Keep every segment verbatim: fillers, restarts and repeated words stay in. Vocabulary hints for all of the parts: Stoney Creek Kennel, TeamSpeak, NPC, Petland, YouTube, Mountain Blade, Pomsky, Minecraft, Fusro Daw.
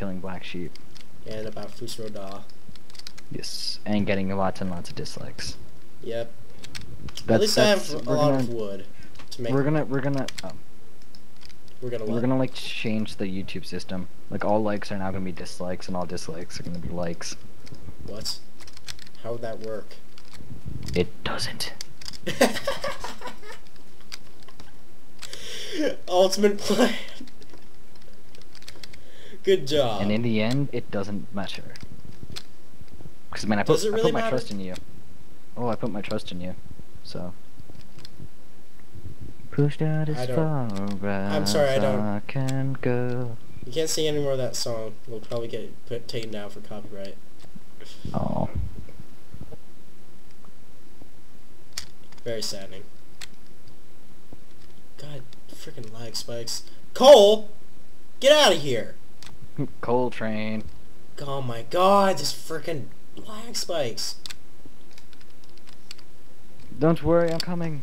killing black sheep. And about Fusro Daw. Yes, and getting lots and lots of dislikes. Yep. That's, At least that's, I have a lot gonna, of wood to make. We're gonna, we're gonna, oh. we're gonna. What? We're gonna like change the YouTube system. Like all likes are now gonna be dislikes, and all dislikes are gonna be likes. What? How would that work? It doesn't. Ultimate plan. Good job. And in the end, it doesn't matter. Because, man, I put, really I put my matter? trust in you. Oh, I put my trust in you. So. Pushed out as far I'm sorry, I don't. I can go. You can't sing any more of that song. We'll probably get put, taken down for copyright. Oh. Very saddening. God, freaking lag spikes. Cole! Get out of here! Coal train. Oh my god, this freaking lag spikes. Don't worry, I'm coming.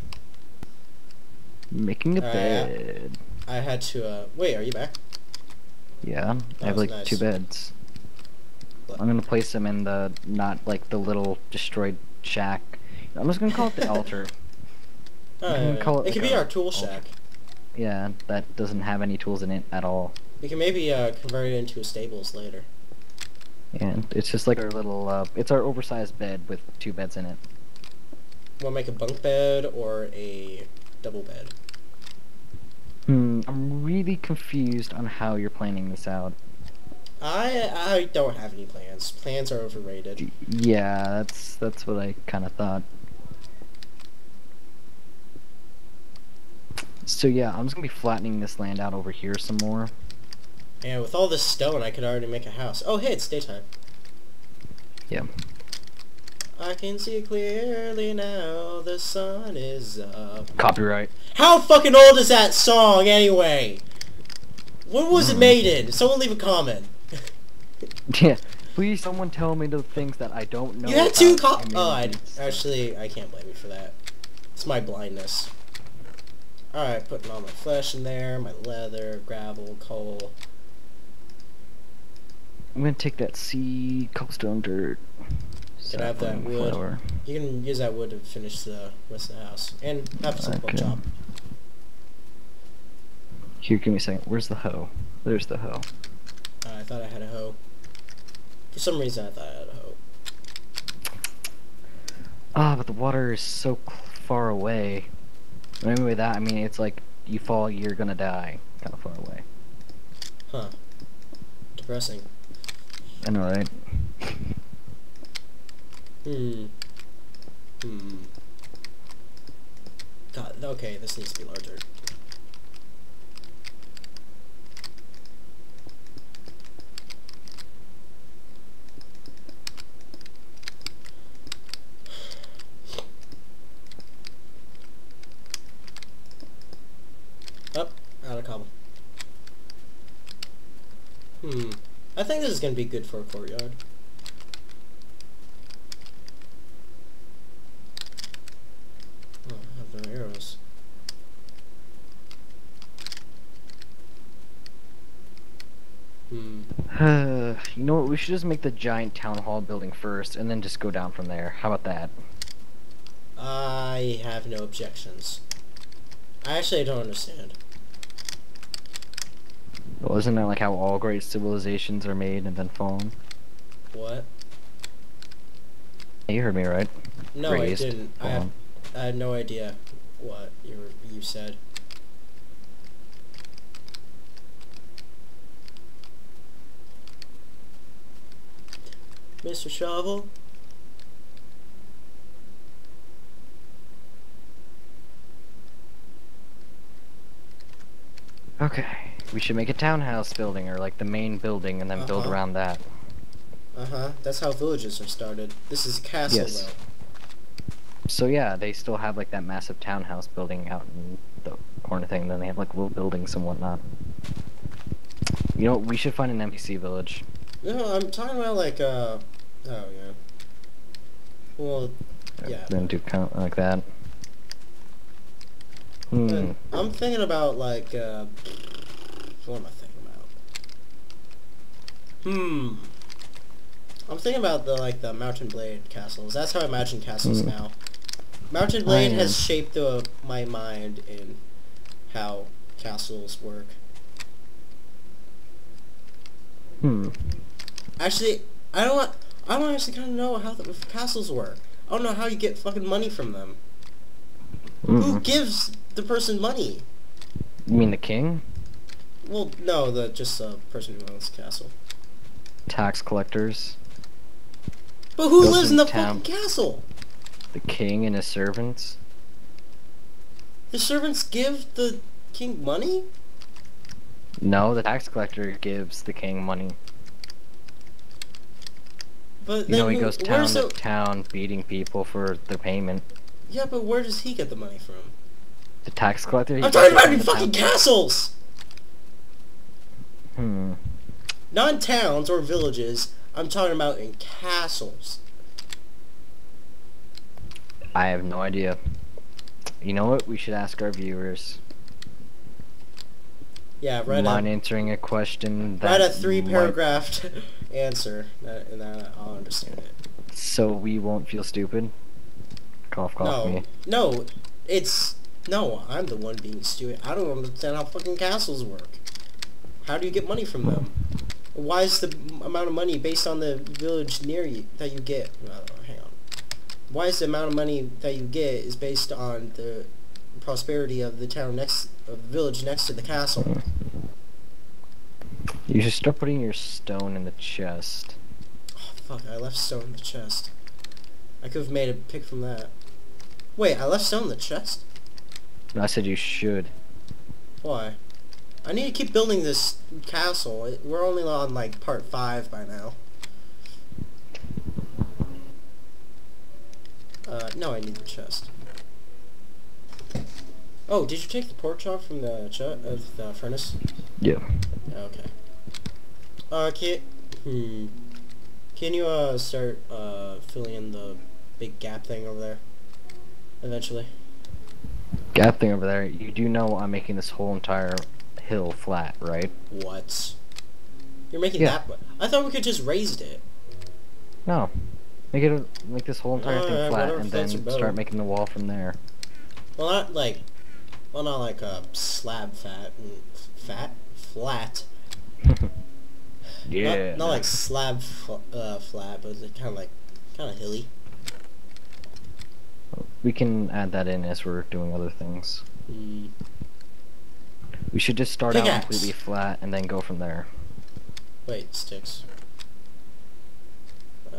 Making a All bed. Right, I, I had to, uh, wait, are you back? Yeah, that I have like nice. two beds. What? I'm gonna place them in the, not like the little destroyed shack. I'm just gonna call it the altar. Oh, yeah, yeah. Call it, it like could be our tool altar. shack. Yeah, that doesn't have any tools in it at all. We can maybe uh, convert it into a stables later. And it's just like our little, uh, it's our oversized bed with two beds in it. We'll make a bunk bed or a double bed. Hmm, I'm really confused on how you're planning this out. I I don't have any plans. Plans are overrated. Yeah, that's that's what I kind of thought. So yeah, I'm just gonna be flattening this land out over here some more. And with all this stone, I could already make a house. Oh, hey, it's daytime. Yeah. I can see clearly now, the sun is up. Copyright. How fucking old is that song, anyway? When was it made in? Someone leave a comment. Yeah. Please, someone tell me the things that I don't know. You had two comments. Oh, I, actually, I can't blame you for that. It's my blindness. Alright, putting all my flesh in there, my leather, gravel, coal. I'm gonna take that sea, cobblestone, dirt. Can I have that wood? Flour. You can use that wood to finish the rest of the house. And have some pork chop. Here, give me a second. Where's the hoe? There's the hoe. Uh, I thought I had a hoe. For some reason, I thought I had a hoe. Ah, but the water is so far away. Maybe with that, I mean, it's like, you fall, you're gonna die. Kind of far away. Huh. Depressing. I know, right? Hmm. Hmm. God, okay, this needs to be larger. Hmm. I think this is going to be good for a courtyard. Oh, I have no arrows. Hmm. Uh, you know what? We should just make the giant town hall building first, and then just go down from there. How about that? I have no objections. I actually don't understand. Well, isn't that like how all great civilizations are made and then fallen? What? You heard me right. No, Raised, I didn't. I have, I had no idea what you were, you said. Mister Shovel? Okay. We should make a townhouse building, or like the main building, and then uh-huh. build around that. Uh-huh. That's how villages are started. This is a castle, yes. though. So yeah, they still have like that massive townhouse building out in the corner thing, and then they have like little buildings and whatnot. You know, we should find an N P C village. No, I'm talking about like, uh... oh, yeah. Well, yeah. Then do kind of like that. Hmm. I'm thinking about like, uh... what am I thinking about? Hmm. I'm thinking about the like the Mountain Blade castles. That's how I imagine castles mm. now. Mountain Blade has shaped the, my mind in how castles work. Hmm. Actually, I don't want, I don't actually kind of know how the castles work. I don't know how you get fucking money from them. Mm. Who gives the person money? You mean the king? Well, no, the just the uh, person who owns the castle. Tax collectors. But who lives in the fucking castle? The king and his servants. The servants give the king money? No, the tax collector gives the king money. But you know, he goes town to town beating people for their payment. Yeah, but where does he get the money from? The tax collector? I'm talking about fucking castles! Hmm. Not in towns or villages, I'm talking about in castles. I have no idea. You know what? We should ask our viewers. Yeah, right. Mind answering a question that Right a three paragraph might... answer, and then I'll understand it. So we won't feel stupid? Cough, cough no. me. No, it's... No, I'm the one being stupid. I don't understand how fucking castles work. How do you get money from them? Why is the amount of money based on the village near you that you get? Well, hang on. Why is the amount of money that you get is based on the prosperity of the town next, of the village next to the castle? You should start putting your stone in the chest. Oh fuck! I left stone in the chest. I could have made a pick from that. Wait, I left stone in the chest? I said you should. Why? I need to keep building this castle. We're only on like part five by now. Uh, no, I need the chest. Oh, did you take the pork chop from the ch of the furnace? Yeah. Okay. Uh, can hmm. Can you uh start uh filling in the big gap thing over there? Eventually. Gap thing over there. You do know I'm making this whole entire hill flat, right? What? You're making yeah. that? I thought we could just raise it. No, make it make this whole entire All thing right, flat, and then start making the wall from there. Well, not like, well, not like a slab fat, fat, flat. Yeah. Not, not like slab fl uh, flat, but kind of like kind of hilly. We can add that in as we're doing other things. Mm. We should just start Pickaxe. out completely flat and then go from there. Wait, sticks. Uh,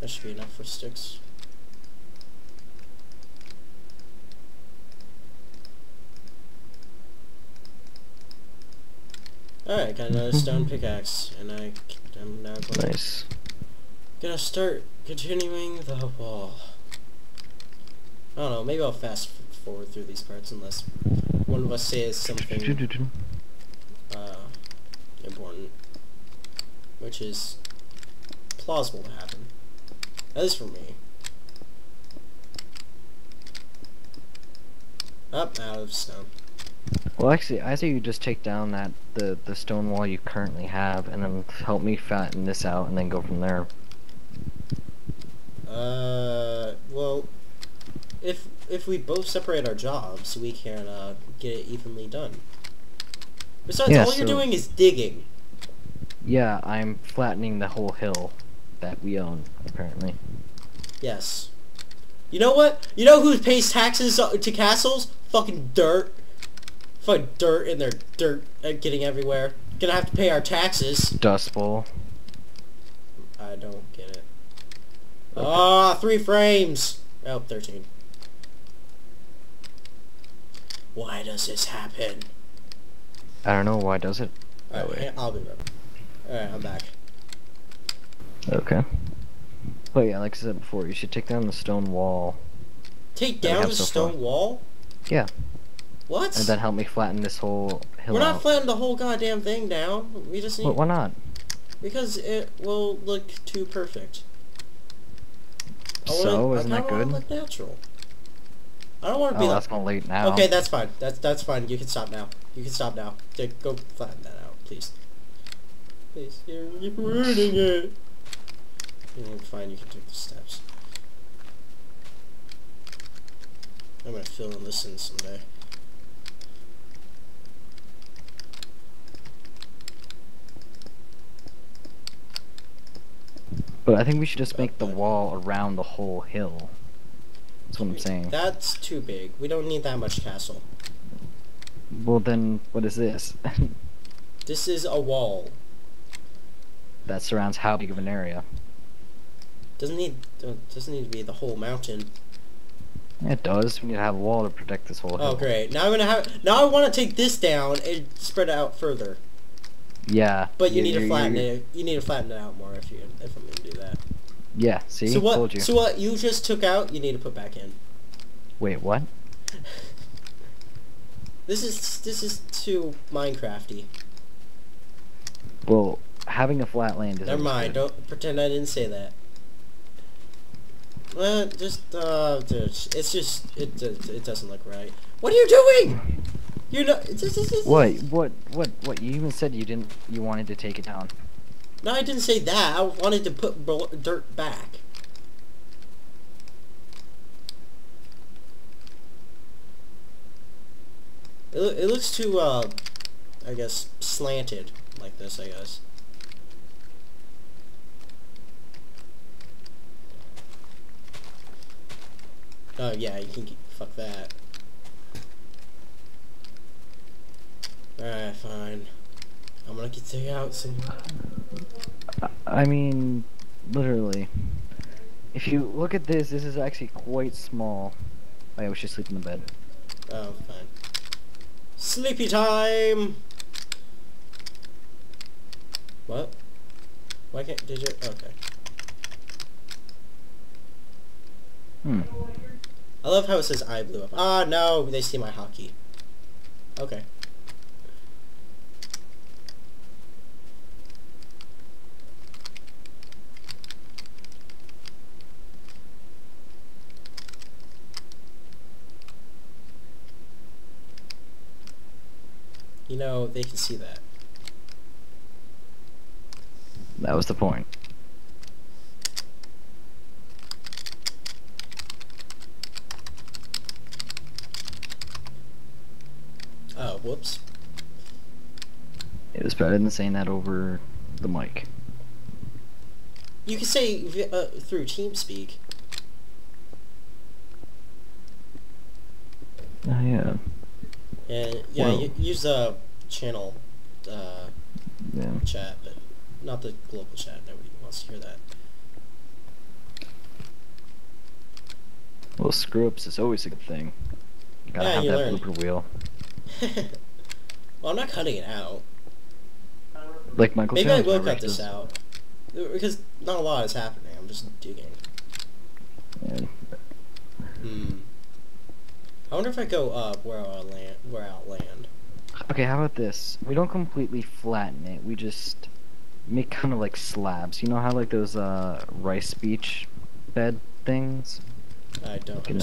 that should be enough for sticks. Alright, I got another stone pickaxe, and I, I'm now going nice. to gonna start continuing the wall. I don't know, maybe I'll fast forward through these parts unless one of us says something uh, important, which is plausible to happen. That is for me. Up out of stone. Well, actually, I say you just take down that the the stone wall you currently have, and then help me fatten this out, and then go from there. Uh, well. If if we both separate our jobs, we can uh, get it evenly done. Besides, yeah, all so you're doing is digging. Yeah, I'm flattening the whole hill that we own, apparently. Yes. You know what? You know who pays taxes to castles? Fucking dirt. Fucking dirt and their dirt getting everywhere. Gonna have to pay our taxes. Dust Bowl. I don't get it. Okay. Ah, three frames. Oh, thirteen. Why does this happen? I don't know, why does it? Alright, I'll be right back. Alright, I'm back. Okay. But yeah, like I said before, you should take down the stone wall. Take down the so stone far. wall? Yeah. What? And then help me flatten this whole hill We're not out. flattening the whole goddamn thing down. We just need... Wait, why not? Because it will look too perfect. I wanna, so, isn't I that good? Look natural. I don't want to oh, be like... that's not late now. Okay, that's fine. That's that's fine. You can stop now. You can stop now. Go flatten that out, please. Please, you're, you're ruining it. Well, fine, you can take the steps. I'm gonna fill in this in someday. But I think we should just make the wall around the whole hill. That's what I'm saying. That's too big. We don't need that much castle. Well then, what is this? This is a wall. That surrounds how big of an area? Doesn't need, uh, doesn't need to be the whole mountain. It does. We need to have a wall to protect this whole hill. Oh great. Now I'm gonna have. Now I want to take this down and spread it out further. Yeah. But you need to flatten it. You need to flatten it out more if you if I'm gonna do that. Yeah. See. So what? Told you. So what you just took out, you need to put back in. Wait, what? This is this is too Minecrafty. Well, having a flat land is. Never mind. Good. Don't pretend I didn't say that. Well, just uh, it's just it, it it doesn't look right. What are you doing? You're not. It's, it's, it's, what? What? What? What? You even said you didn't. You wanted to take it down. No, I didn't say that. I wanted to put dirt back. It it looks too, uh, I guess, slanted like this. I guess. Oh yeah, you can fuck that. Alright, fine. I'm gonna get you out soon. I mean, literally. If you look at this, this is actually quite small. I wish you sleep in the bed. Oh, fine. Sleepy time! What? Why can't... Did you... Okay. Hmm. I love how it says I blew up. Ah, no! They see my hockey. Okay. You know, they can see that. That was the point. Oh, whoops. It was better than saying that over the mic. You can say uh, through TeamSpeak. Oh, yeah. And yeah, well, use the channel uh, yeah. chat, but not the global chat. Nobody wants to hear that. Well, screw-ups is always a good thing. You gotta yeah, have you that learn. Blooper wheel. Well, I'm not cutting it out. Like Michael. Maybe I will cut this out because not a lot is happening. I'm just digging. Yeah. Hmm. I wonder if I go up where I'll land. Where I'll land. Okay, how about this? We don't completely flatten it. We just make kind of like slabs. You know how like those uh rice beach bed things? I don't.